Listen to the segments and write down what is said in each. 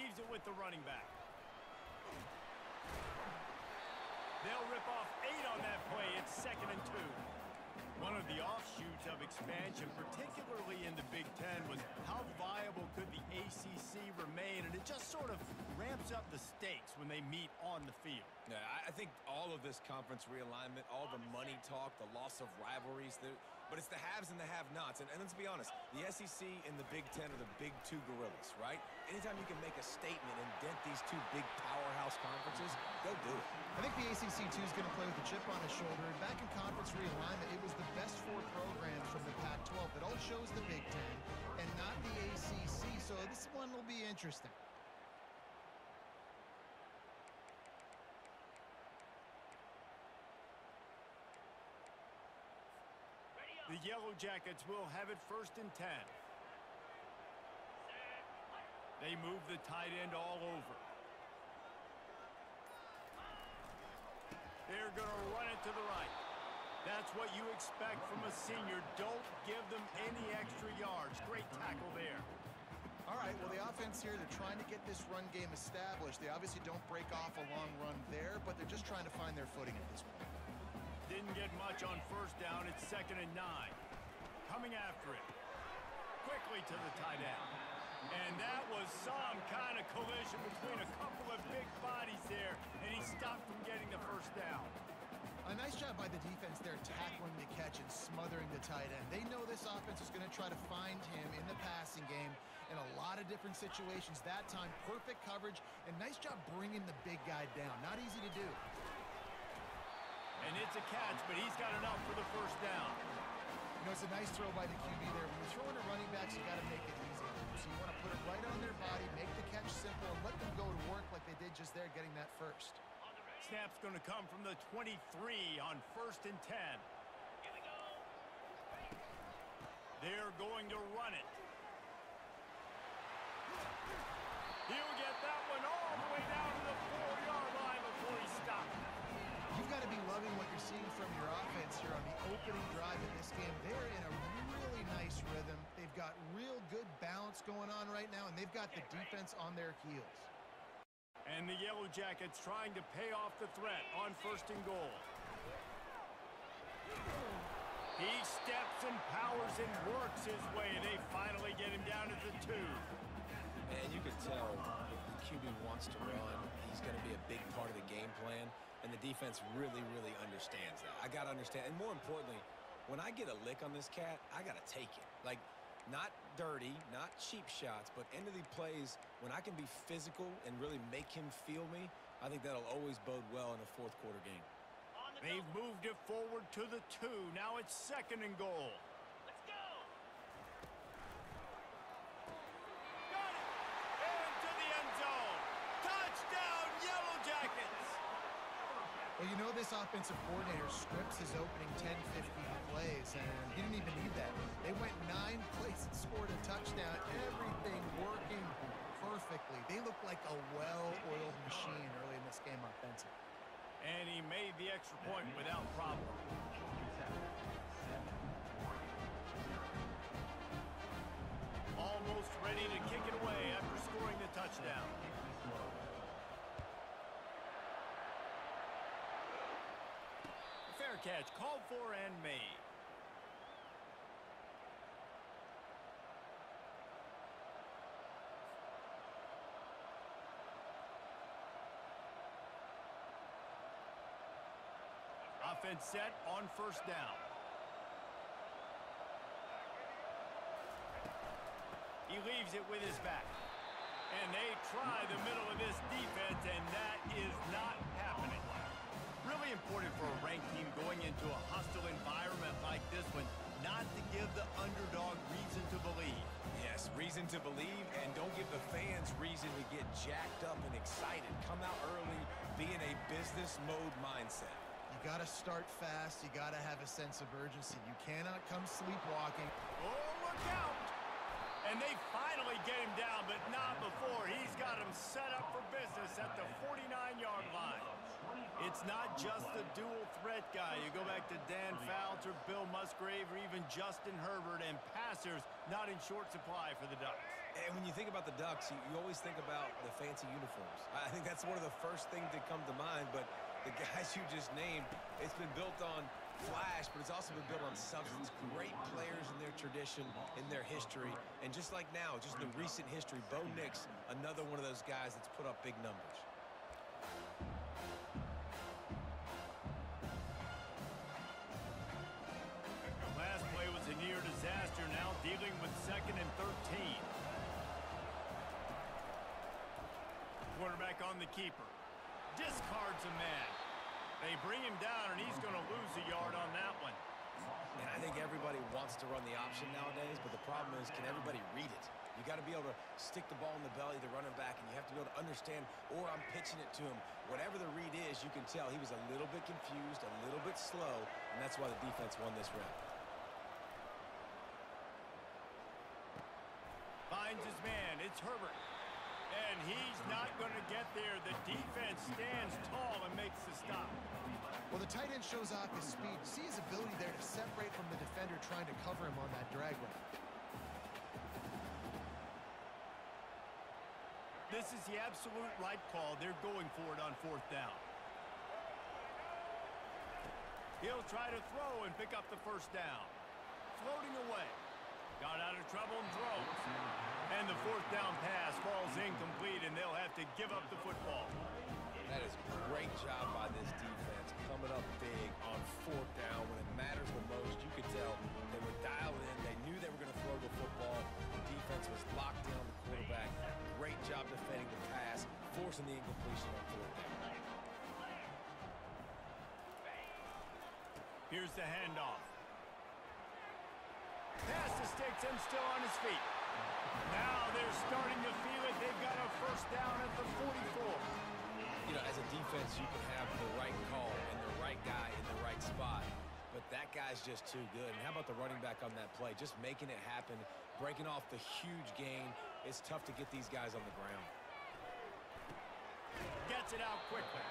leaves it with the running back. They'll rip off 8 on that play. It's 2nd and 2. One of the offshoots of expansion, particularly in the Big Ten, was how viable could the ACC remain, and it just sort of ramps up the stakes when they meet on the field. Yeah, I think all of this conference realignment, all the money talk, the loss of rivalries, but it's the haves and the have-nots. And let's be honest, the SEC and the Big Ten are the big two gorillas, right? Anytime you can make a statement and dent these two big powerhouse conferences, go do it. I think the ACC, too, is going to play with a chip on his shoulder. And back in conference realignment, it was the best 4 programs from the Pac-12. It all shows the Big Ten and not the ACC, so this one will be interesting. The Yellow Jackets will have it 1st and 10. They move the tight end all over. They're going to run it to the right. That's what you expect from a senior. Don't give them any extra yards. Great tackle there. All right, well, the offense here, they're trying to get this run game established. They obviously don't break off a long run there, but they're just trying to find their footing at this point. Didn't get much on 1st down. It's 2nd and 9. Coming after it. Quickly to the tight end. And that was some kind of collision between a couple of big bodies there, and he stopped from getting the 1st down. A nice job by the defense there, tackling the catch and smothering the tight end. They know this offense is going to try to find him in the passing game in a lot of different situations. That time, perfect coverage, and nice job bringing the big guy down. Not easy to do. And it's a catch, but he's got enough for the 1st down. You know, it's a nice throw by the QB there. When you're throwing to running backs, you got to make it easy. So you want to put it right on their body, make the catch simple, and let them go to work like they did just there, getting that 1st. Snap's going to come from the 23 on 1st and 10. Here we go. They're going to run it. He'll get that one all the way down to the 4-yard line before he stops. You've got to be loving what you're seeing from your offense here on the opening drive in this game. They're in a really nice rhythm. They've got real good balance going on right now, and they've got the defense on their heels. And the Yellow Jackets trying to pay off the threat on 1st and goal. He steps and powers and works his way. They finally get him down to the 2. And you could tell the QB wants to run. He's going to be a big part of the game plan. And the defense really, really understands that. I got to understand. And more importantly, when I get a lick on this cat, I got to take it. Like, not dirty, not cheap shots, but end of the plays, when I can be physical and really make him feel me, I think that'll always bode well in a fourth-quarter game. They've moved it forward to the 2. Now it's 2nd and goal. Let's go! Got it! And into the end zone! Touchdown, Yellow Jackets! Well, you know, this offensive coordinator scripts his opening 10, 15 plays, and he didn't even need that. They went 9 plays and scored a touchdown. Everything working perfectly. They look like a well-oiled machine early in this game offensive. And he made the extra point without problem. Almost ready to kick it away after scoring the touchdown. Catch called for and made. Offense set on 1st down. He leaves it with his back. And they try the middle of this defense, and that is not happening. Really important for a ranked team going into a hostile environment like this one not to give the underdog reason to believe. Yes, reason to believe, and don't give the fans reason to get jacked up and excited. Come out early, be in a business mode mindset. You got to start fast. You got to have a sense of urgency. You cannot come sleepwalking. Oh, look out! And they finally get him down, but not before he's got him set up for business at the 49-yard line. It's not just the dual threat guy. You go back to Dan Fouts or Bill Musgrave or even Justin Herbert, and passers not in short supply for the Ducks. And when you think about the Ducks, you always think about the fancy uniforms. I think that's one of the first things that come to mind, but the guys you just named, it's been built on flash, but it's also been built on substance. Great players in their tradition, in their history, and just like now, just in the recent history, Bo Nix, another one of those guys that's put up big numbers. Last play was a near disaster, now dealing with second and 13. Quarterback on the keeper. Discards a man. They bring him down, and he's going to lose a yard on that one. And I think everybody wants to run the option nowadays, but the problem is, can everybody read it? You got to be able to stick the ball in the belly of the running back, and you have to be able to understand, or I'm pitching it to him. Whatever the read is, you can tell he was a little bit confused, a little bit slow, and that's why the defense won this round. Finds his man. It's Herbert. And he's not going to get there. The defense stands tall and makes the stop. Well, the tight end shows off his speed. You see his ability there to separate from the defender trying to cover him on that drag run. This is the absolute right call. They're going for it on fourth down. He'll try to throw and pick up the first down. Floating away. Got out of trouble and throw. And the fourth down pass falls incomplete, and they'll have to give up the football. That is a great job by this defense, coming up big on fourth down when it matters the most. You could tell they were dialed in. They knew they were going to throw the football. The defense was locked down the quarterback. Great job defending the pass, forcing the incompletion on fourth down. Here's the handoff. Pass to Stinson, still on his feet. Now they're starting to feel it. They've got a first down at the 44. You know, as a defense, you can have the right call and the right guy in the right spot. But that guy's just too good. And how about the running back on that play? Just making it happen, breaking off the huge gain. It's tough to get these guys on the ground. Gets it out quickly.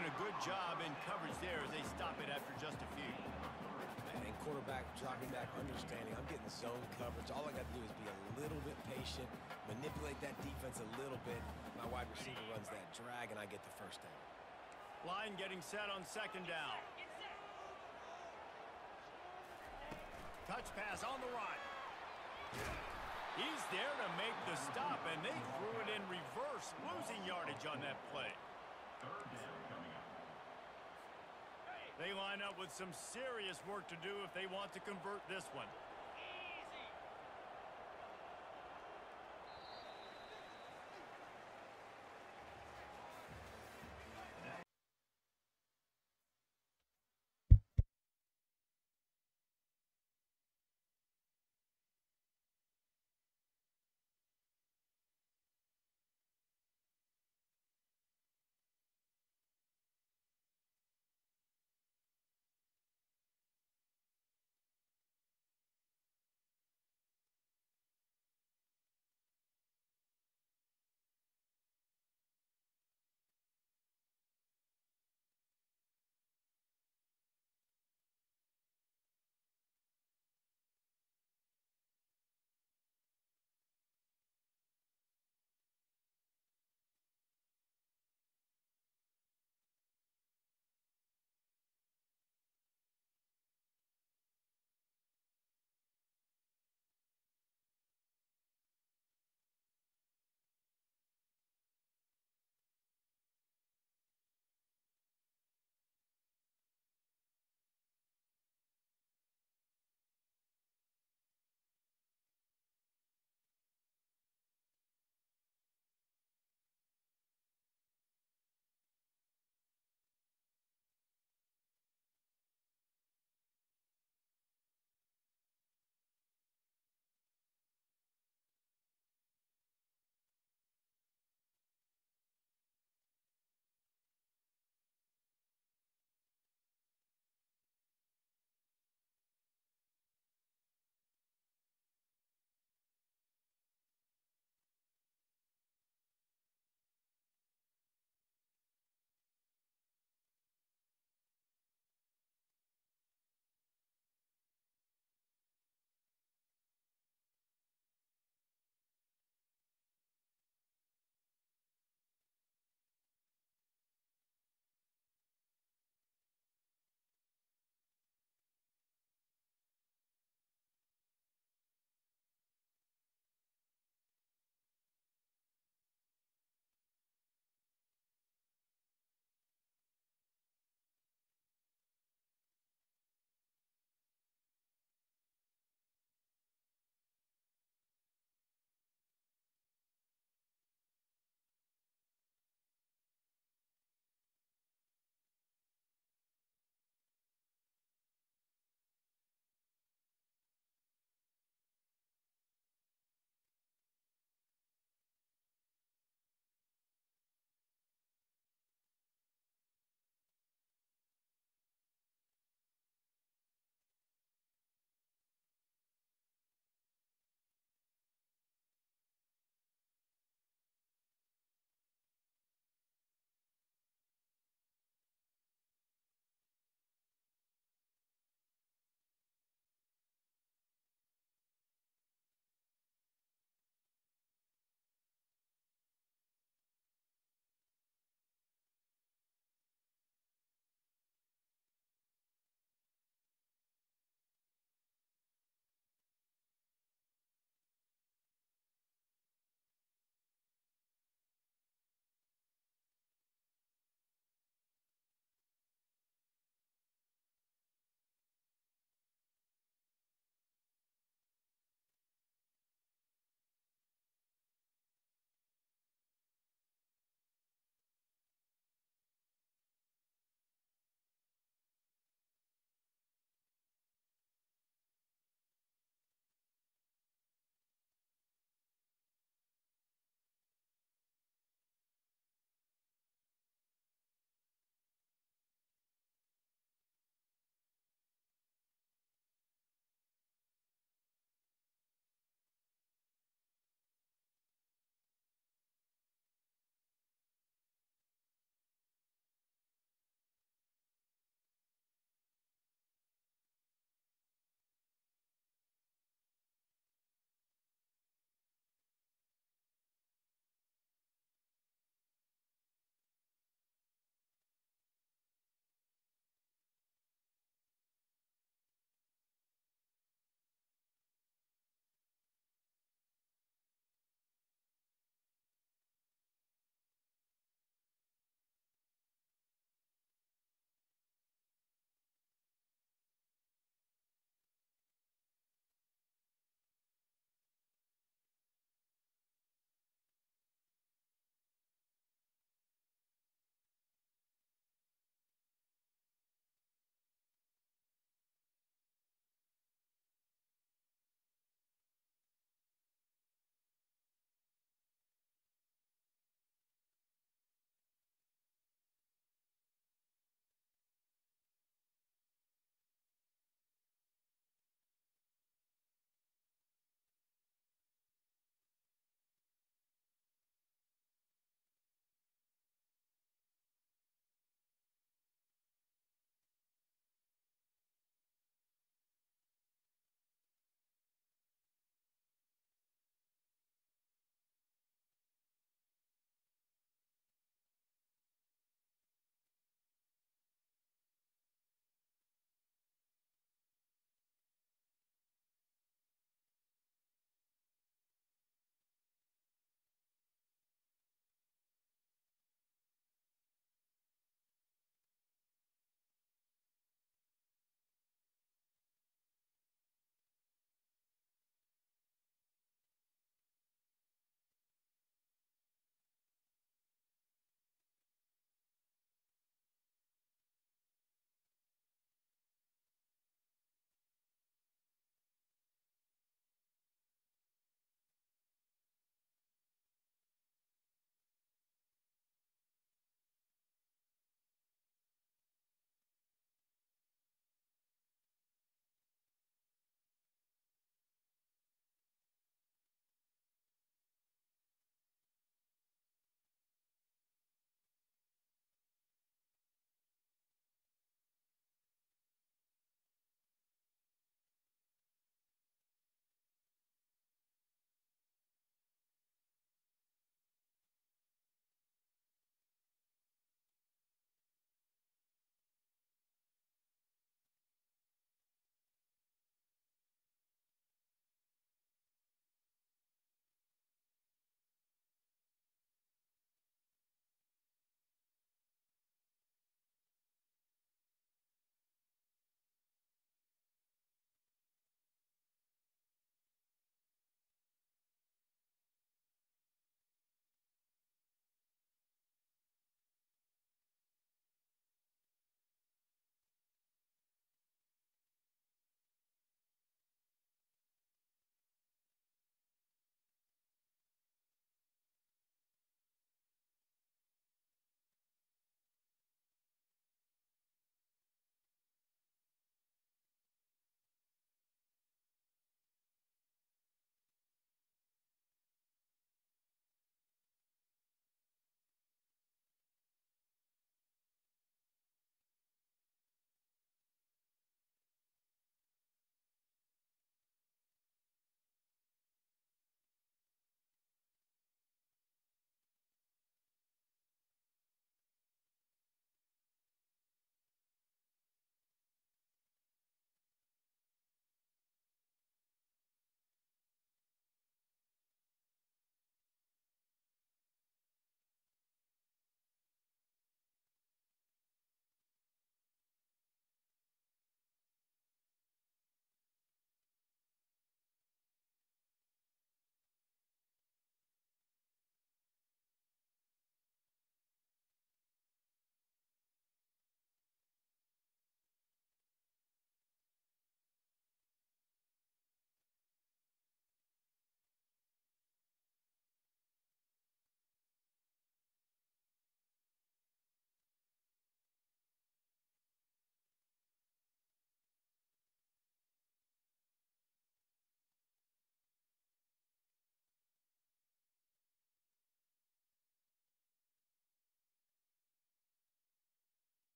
And a good job in coverage there as they stop it after just a few. Quarterback, dropping back, understanding. I'm getting zone coverage. All I got to do is be a little bit patient, manipulate that defense a little bit. My wide receiver runs that drag, and I get the first down. Line getting set on second down. Touch pass on the run. He's there to make the stop, and they threw it in reverse, losing yardage on that play. They line up with some serious work to do if they want to convert this one.